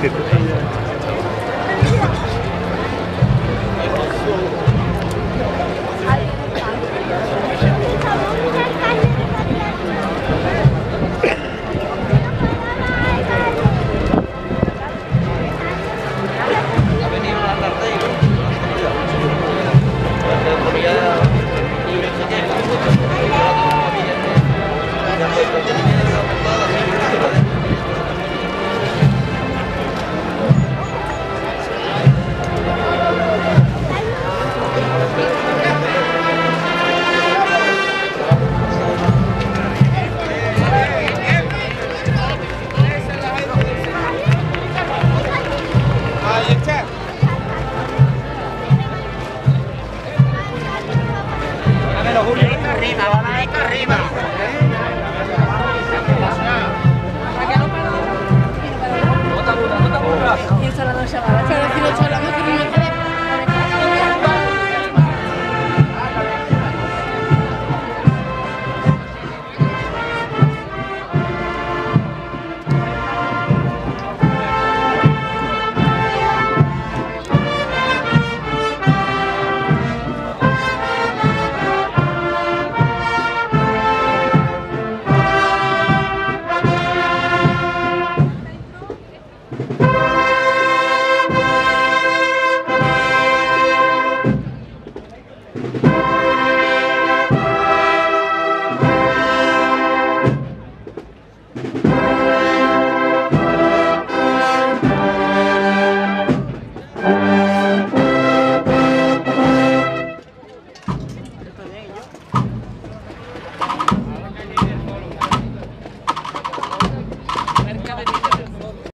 Mercadería.